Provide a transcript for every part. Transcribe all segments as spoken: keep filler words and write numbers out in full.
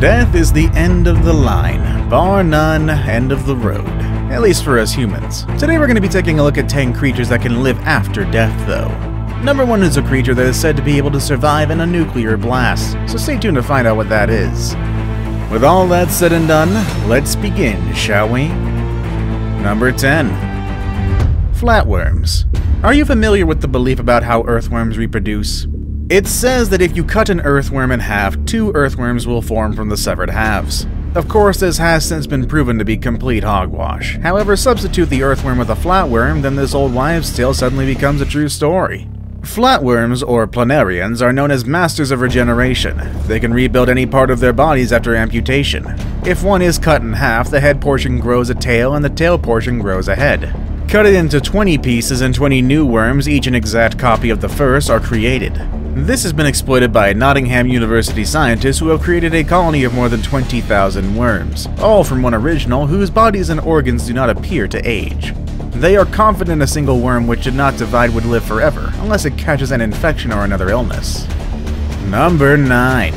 Death is the end of the line, bar none, end of the road. At least for us humans. Today we're going to be taking a look at ten creatures that can live after death, though. Number one is a creature that is said to be able to survive in a nuclear blast, so stay tuned to find out what that is. With all that said and done, let's begin, shall we? Number ten. Flatworms. Are you familiar with the belief about how earthworms reproduce? It says that if you cut an earthworm in half, two earthworms will form from the severed halves. Of course, this has since been proven to be complete hogwash. However, substitute the earthworm with a flatworm, then this old wives' tale suddenly becomes a true story. Flatworms, or planarians, are known as masters of regeneration. They can rebuild any part of their bodies after amputation. If one is cut in half, the head portion grows a tail and the tail portion grows a head. Cut it into twenty pieces and twenty new worms, each an exact copy of the first, are created. This has been exploited by Nottingham University scientists who have created a colony of more than twenty thousand worms, all from one original whose bodies and organs do not appear to age. They are confident a single worm which did not divide would live forever, unless it catches an infection or another illness. Number nine.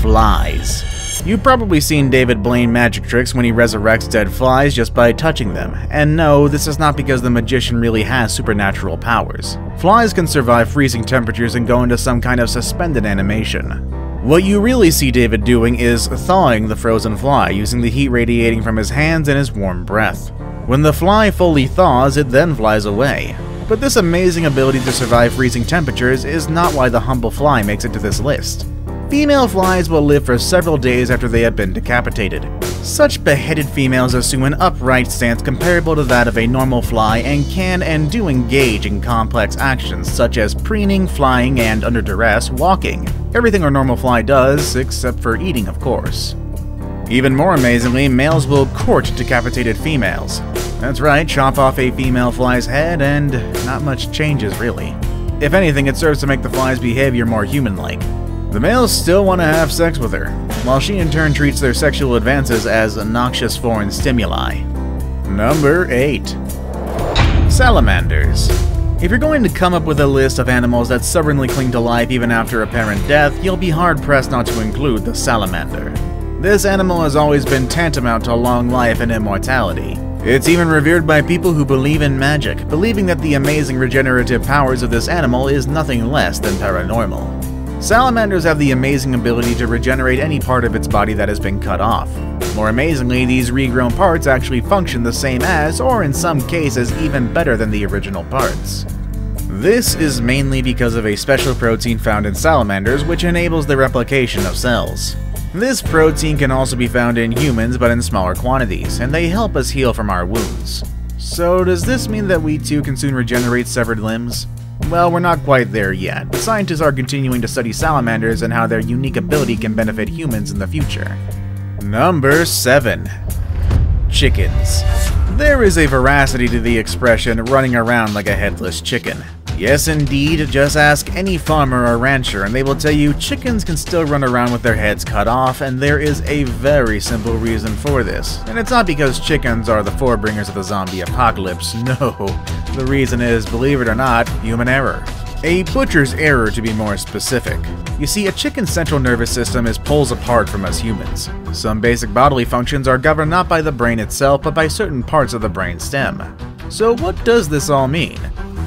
Flies. You've probably seen David Blaine magic tricks when he resurrects dead flies just by touching them, and no, this is not because the magician really has supernatural powers. Flies can survive freezing temperatures and go into some kind of suspended animation. What you really see David doing is thawing the frozen fly using the heat radiating from his hands and his warm breath. When the fly fully thaws, it then flies away. But this amazing ability to survive freezing temperatures is not why the humble fly makes it to this list. Female flies will live for several days after they have been decapitated. Such beheaded females assume an upright stance comparable to that of a normal fly and can and do engage in complex actions such as preening, flying, and, under duress, walking. Everything a normal fly does, except for eating, of course. Even more amazingly, males will court decapitated females. That's right, chop off a female fly's head and not much changes, really. If anything, it serves to make the fly's behavior more human-like. The males still want to have sex with her, while she in turn treats their sexual advances as noxious foreign stimuli. Number eight. Salamanders. If you're going to come up with a list of animals that stubbornly cling to life even after apparent death, you'll be hard-pressed not to include the salamander. This animal has always been tantamount to long life and immortality. It's even revered by people who believe in magic, believing that the amazing regenerative powers of this animal is nothing less than paranormal. Salamanders have the amazing ability to regenerate any part of its body that has been cut off. More amazingly, these regrown parts actually function the same as, or in some cases even better than, the original parts. This is mainly because of a special protein found in salamanders which enables the replication of cells. This protein can also be found in humans but in smaller quantities, and they help us heal from our wounds. So does this mean that we too can soon regenerate severed limbs? Well, we're not quite there yet. Scientists are continuing to study salamanders and how their unique ability can benefit humans in the future. Number seven. Chickens. There is a veracity to the expression, running around like a headless chicken. Yes indeed, just ask any farmer or rancher and they will tell you chickens can still run around with their heads cut off, and there is a very simple reason for this. And it's not because chickens are the forebringers of the zombie apocalypse, no. The reason is, believe it or not, human error. A butcher's error, to be more specific. You see, a chicken's central nervous system is poles apart from us humans. Some basic bodily functions are governed not by the brain itself, but by certain parts of the brain stem. So what does this all mean?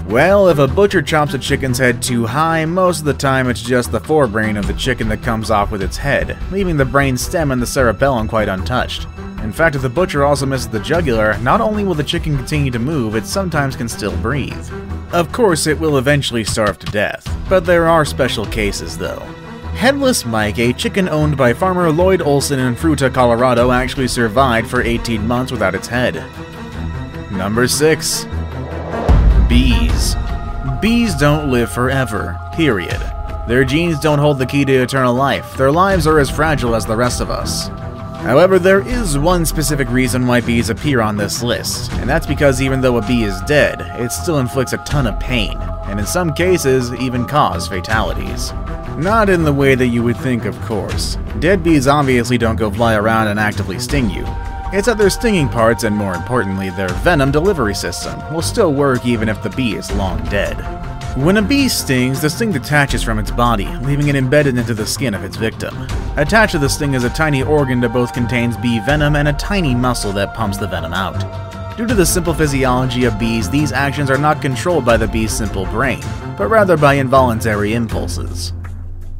Well, if a butcher chops a chicken's head too high, most of the time it's just the forebrain of the chicken that comes off with its head, leaving the brain stem and the cerebellum quite untouched. In fact, if the butcher also misses the jugular, not only will the chicken continue to move, it sometimes can still breathe. Of course, it will eventually starve to death, but there are special cases, though. Headless Mike, a chicken owned by farmer Lloyd Olsen in Fruita, Colorado, actually survived for eighteen months without its head. Number six. Bees. Bees don't live forever, period. Their genes don't hold the key to eternal life. Their lives are as fragile as the rest of us. However, there is one specific reason why bees appear on this list, and that's because even though a bee is dead, it still inflicts a ton of pain, and in some cases, even cause fatalities. Not in the way that you would think, of course. Dead bees obviously don't go fly around and actively sting you. It's that their stinging parts, and more importantly, their venom delivery system, will still work even if the bee is long dead. When a bee stings, the sting detaches from its body, leaving it embedded into the skin of its victim. Attached to the sting is a tiny organ that both contains bee venom and a tiny muscle that pumps the venom out. Due to the simple physiology of bees, these actions are not controlled by the bee's simple brain, but rather by involuntary impulses.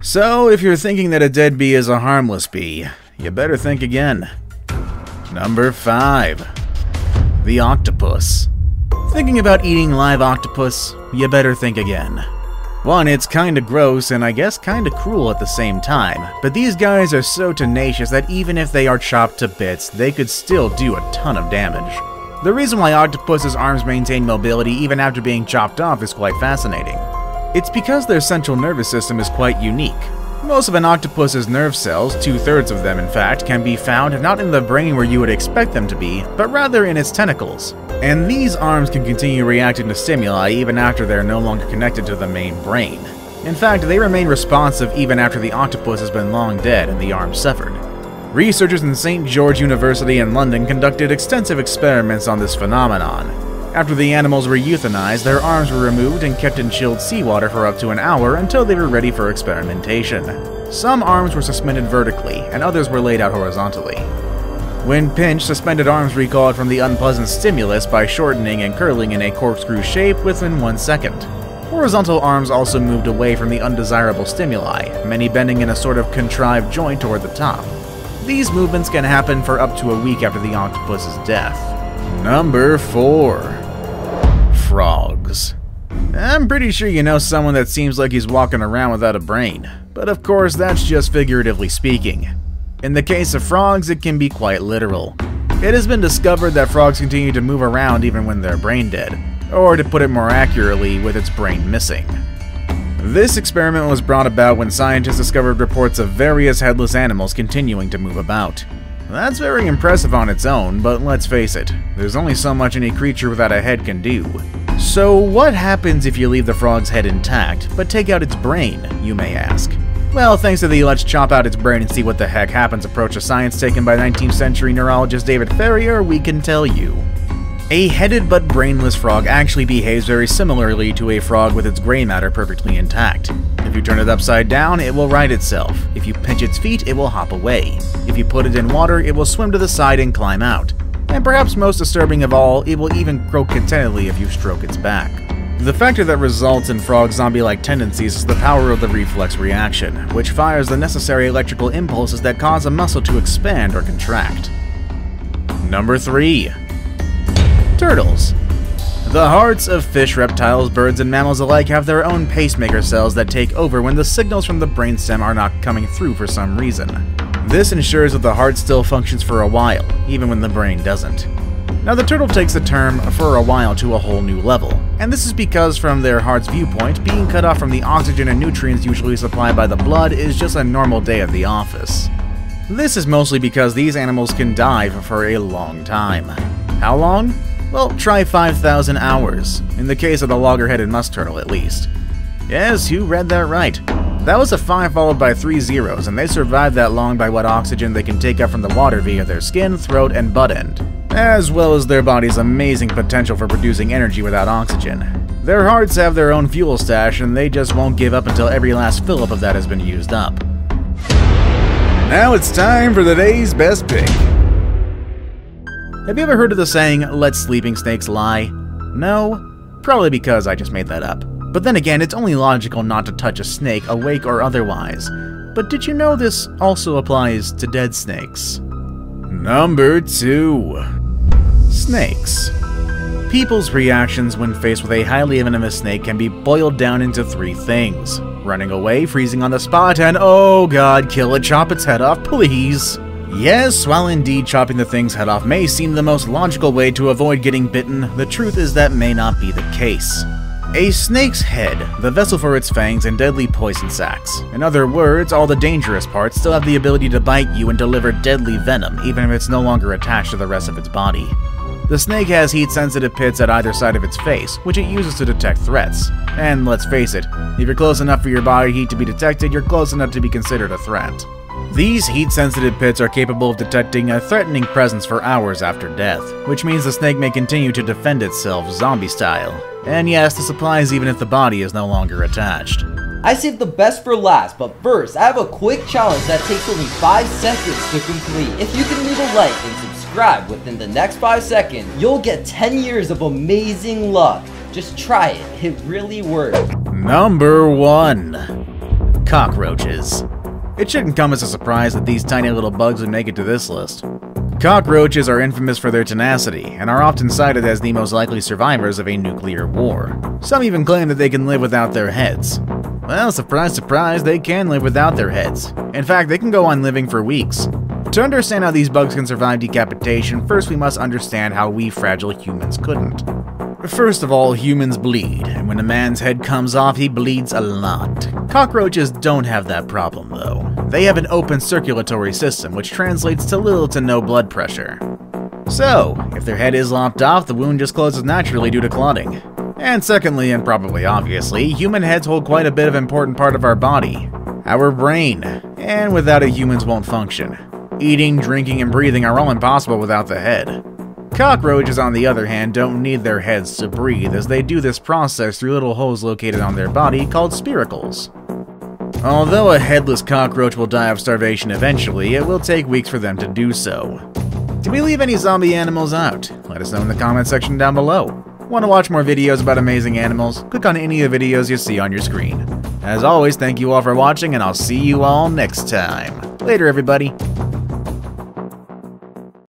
So, if you're thinking that a dead bee is a harmless bee, you better think again. Number five. The octopus. Thinking about eating live octopus? You better think again. One, it's kinda gross and I guess kinda cruel at the same time, but these guys are so tenacious that even if they are chopped to bits, they could still do a ton of damage. The reason why octopus's arms maintain mobility even after being chopped off is quite fascinating. It's because their central nervous system is quite unique. Most of an octopus's nerve cells, two-thirds of them in fact, can be found not in the brain where you would expect them to be, but rather in its tentacles. And these arms can continue reacting to stimuli even after they're no longer connected to the main brain. In fact, they remain responsive even after the octopus has been long dead and the arm severed. Researchers in Saint George University in London conducted extensive experiments on this phenomenon. After the animals were euthanized, their arms were removed and kept in chilled seawater for up to an hour until they were ready for experimentation. Some arms were suspended vertically, and others were laid out horizontally. When pinched, suspended arms recoiled from the unpleasant stimulus by shortening and curling in a corkscrew shape within one second. Horizontal arms also moved away from the undesirable stimuli, many bending in a sort of contrived joint toward the top. These movements can happen for up to a week after the octopus's death. Number four. Frogs. I'm pretty sure you know someone that seems like he's walking around without a brain, but of course that's just figuratively speaking. In the case of frogs, it can be quite literal. It has been discovered that frogs continue to move around even when they're brain dead, or to put it more accurately, with its brain missing. This experiment was brought about when scientists discovered reports of various headless animals continuing to move about. That's very impressive on its own, but let's face it, there's only so much any creature without a head can do. So what happens if you leave the frog's head intact, but take out its brain, you may ask? Well, thanks to the let's chop out its brain and see what the heck happens approach to science taken by nineteenth century neurologist David Ferrier, we can tell you. A headed but brainless frog actually behaves very similarly to a frog with its gray matter perfectly intact. If you turn it upside down, it will right itself. If you pinch its feet, it will hop away. If you put it in water, it will swim to the side and climb out. And perhaps most disturbing of all, it will even croak contentedly if you stroke its back. The factor that results in frog zombie-like tendencies is the power of the reflex reaction, which fires the necessary electrical impulses that cause a muscle to expand or contract. Number three. Turtles. The hearts of fish, reptiles, birds, and mammals alike have their own pacemaker cells that take over when the signals from the brainstem are not coming through for some reason. This ensures that the heart still functions for a while, even when the brain doesn't. Now the turtle takes the term "for a while" to a whole new level, and this is because from their heart's viewpoint, being cut off from the oxygen and nutrients usually supplied by the blood is just a normal day at the office. This is mostly because these animals can dive for a long time. How long? Well, try five thousand hours, in the case of the logger-headed musk turtle at least. Yes, who read that right? That was a five followed by three zeros, and they survived that long by what oxygen they can take up from the water via their skin, throat, and butt end, as well as their body's amazing potential for producing energy without oxygen. Their hearts have their own fuel stash, and they just won't give up until every last fill-up of that has been used up. Now it's time for the day's best pick. Have you ever heard of the saying, "Let sleeping snakes lie"? No? Probably because I just made that up. But then again, it's only logical not to touch a snake, awake or otherwise. But did you know this also applies to dead snakes? Number two. Snakes. People's reactions when faced with a highly venomous snake can be boiled down into three things. Running away, freezing on the spot, and oh god, kill it, chop its head off, please. Yes, while indeed chopping the thing's head off may seem the most logical way to avoid getting bitten, the truth is that may not be the case. A snake's head, the vessel for its fangs and deadly poison sacs, in other words, all the dangerous parts, still have the ability to bite you and deliver deadly venom, even if it's no longer attached to the rest of its body. The snake has heat-sensitive pits at either side of its face, which it uses to detect threats. And let's face it, if you're close enough for your body heat to be detected, you're close enough to be considered a threat. These heat-sensitive pits are capable of detecting a threatening presence for hours after death, which means the snake may continue to defend itself zombie-style. And yes, this applies even if the body is no longer attached. I saved the best for last, but first, I have a quick challenge that takes only five seconds to complete. If you can leave a like and subscribe within the next five seconds, you'll get ten years of amazing luck. Just try it, it really works. Number one. Cockroaches. It shouldn't come as a surprise that these tiny little bugs would make it to this list. Cockroaches are infamous for their tenacity, and are often cited as the most likely survivors of a nuclear war. Some even claim that they can live without their heads. Well, surprise, surprise, they can live without their heads. In fact, they can go on living for weeks. To understand how these bugs can survive decapitation, first we must understand how we fragile humans couldn't. First of all, humans bleed, and when a man's head comes off, he bleeds a lot. Cockroaches don't have that problem, though. They have an open circulatory system, which translates to little to no blood pressure. So, if their head is lopped off, the wound just closes naturally due to clotting. And secondly, and probably obviously, human heads hold quite a bit of an important part of our body, our brain, and without it humans won't function. Eating, drinking, and breathing are all impossible without the head. Cockroaches, on the other hand, don't need their heads to breathe, as they do this process through little holes located on their body called spiracles. Although a headless cockroach will die of starvation eventually, it will take weeks for them to do so. Did we leave any zombie animals out? Let us know in the comment section down below. Want to watch more videos about amazing animals? Click on any of the videos you see on your screen. As always, thank you all for watching, and I'll see you all next time. Later, everybody.